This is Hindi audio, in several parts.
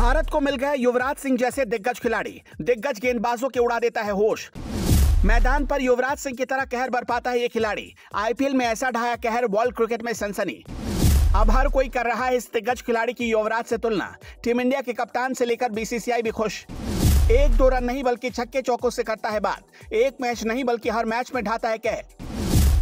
भारत को मिल गए युवराज सिंह जैसे दिग्गज खिलाड़ी। दिग्गज गेंदबाजों के उड़ा देता है होश। मैदान पर युवराज सिंह की तरह कहर बरपाता है ये खिलाड़ी। आईपीएल में ऐसा ढाया कहर, वर्ल्ड क्रिकेट में सनसनी। अब हर कोई कर रहा है इस दिग्गज खिलाड़ी की युवराज से तुलना। टीम इंडिया के कप्तान से लेकर बीसीसीआई भी खुश। एक दो रन नहीं बल्कि छक्के चौकों से करता है बात। एक मैच नहीं बल्कि हर मैच में ढाता है कहर।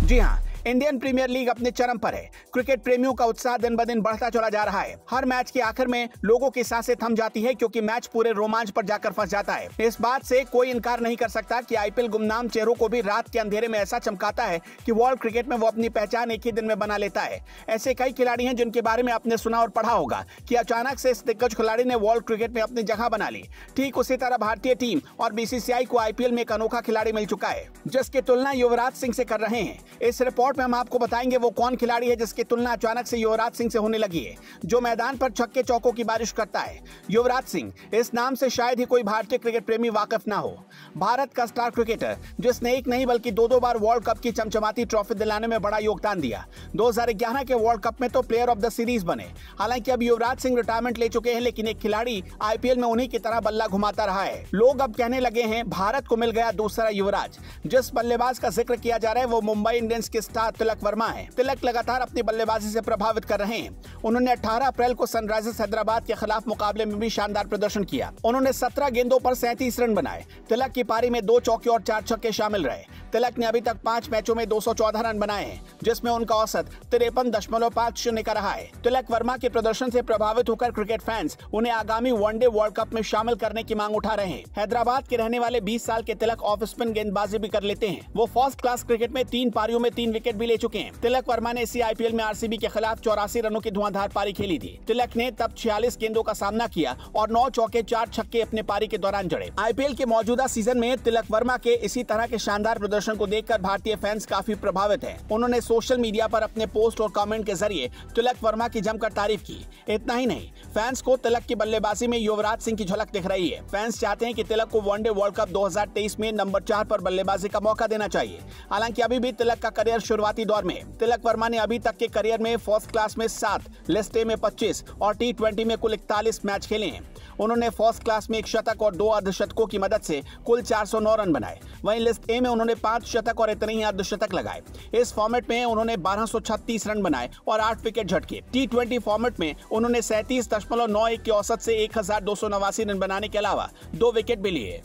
जी हाँ, इंडियन प्रीमियर लीग अपने चरम पर है। क्रिकेट प्रेमियों का उत्साह दिन ब दिन बढ़ता चला जा रहा है। हर मैच के आखिर में लोगों की सांसें थम जाती है, क्योंकि मैच पूरे रोमांच पर जाकर फंस जाता है। इस बात से कोई इनकार नहीं कर सकता कि आईपीएल गुमनाम चेहरों को भी रात के अंधेरे में ऐसा चमकाता है कि वर्ल्ड क्रिकेट में वो अपनी पहचान एक ही दिन में बना लेता है। ऐसे कई खिलाड़ी हैं जिनके बारे में आपने सुना और पढ़ा होगा कि अचानक से इस दिग्गज खिलाड़ी ने वर्ल्ड क्रिकेट में अपनी जगह बना ली। ठीक उसी तरह भारतीय टीम और बीसीसीआई को आईपीएल में एक अनोखा खिलाड़ी मिल चुका है, जिसकी तुलना युवराज सिंह से कर रहे हैं। इस रिपोर्ट में हम आपको बताएंगे वो कौन खिलाड़ी है जिसकी तुलना अचानक से युवराज सिंह से होने लगी है, जो मैदान पर छक्के चौकों की बारिश करता है। युवराज सिंह इस नाम से शायद ही कोई भारतीय क्रिकेट प्रेमी वाकिफ ना हो। भारत का स्टार क्रिकेटर, जिसने एक नहीं बल्कि दो बार वर्ल्ड कप की चमचमाती ट्रॉफी दिलाने में बड़ा योगदान दिया। 2011 के वर्ल्ड कप में तो प्लेयर ऑफ द सीरीज बने। हालांकि अब युवराज सिंह रिटायरमेंट ले चुके हैं, लेकिन एक खिलाड़ी आईपीएल में उन्हीं की तरह बल्ला घुमाता रहा है। लोग अब कहने लगे हैं भारत को मिल गया दूसरा युवराज। जिस बल्लेबाज का जिक्र किया जा रहा है वो मुंबई इंडियंस के स्टार तिलक वर्मा है। तिलक लगातार अपनी बल्लेबाजी से प्रभावित कर रहे हैं। उन्होंने 18 अप्रैल को सनराइजर्स हैदराबाद के खिलाफ मुकाबले में भी शानदार प्रदर्शन किया। उन्होंने 17 गेंदों पर 37 रन बनाए। तिलक की पारी में 2 चौके और 4 छक्के शामिल रहे। तिलक ने अभी तक 5 मैचों में 214 रन बनाए हैं, जिसमें उनका औसत 53.50 का रहा है। तिलक वर्मा के प्रदर्शन से प्रभावित होकर क्रिकेट फैंस उन्हें आगामी वनडे वर्ल्ड कप में शामिल करने की मांग उठा रहे हैं। हैदराबाद के रहने वाले 20 साल के तिलक ऑफ स्पिन गेंदबाजी भी कर लेते हैं। वो फर्स्ट क्लास क्रिकेट में 3 पारियों में 3 विकेट भी ले चुके हैं। तिलक वर्मा ने इसी आईपीएल में आरसीबी के खिलाफ 84 रनों की धुआंधार पारी खेली थी। तिलक ने तब 46 गेंदों का सामना किया और 9 चौके 4 छक्के अपने पारी के दौरान जड़े। आईपीएल के मौजूदा सीजन में तिलक वर्मा के इसी तरह के शानदार प्रदर्शन को देखकर भारतीय फैंस काफी प्रभावित हैं। उन्होंने सोशल मीडिया पर अपने पोस्ट और कमेंट के जरिए तिलक वर्मा की जमकर तारीफ की। इतना ही नहीं, फैंस को तिलक की बल्लेबाजी में युवराज सिंह की झलक दिख रही है। फैंस चाहते हैं कि तिलक को वनडे वर्ल्ड कप 2023 में नंबर 4 पर बल्लेबाजी का मौका देना चाहिए। हालांकि अभी भी तिलक का करियर शुरुआती दौर में। तिलक वर्मा ने अभी तक के करियर में फर्स्ट क्लास में 7, लिस्ट ए में 25 और टी20 में कुल 41 मैच खेले हैं। उन्होंने फर्स्ट क्लास में 1 शतक और 2 अर्धशतकों की मदद से कुल 409 रन बनाए। वहीं लिस्ट ए में उन्होंने 5 शतक और इतने ही अर्धशतक लगाए। इस फॉर्मेट में उन्होंने 1236 रन बनाए और 8 विकेट झटके। टी20 फॉर्मेट में उन्होंने 37.91 के औसत से 1289 रन बनाने के अलावा 2 विकेट भी लिए।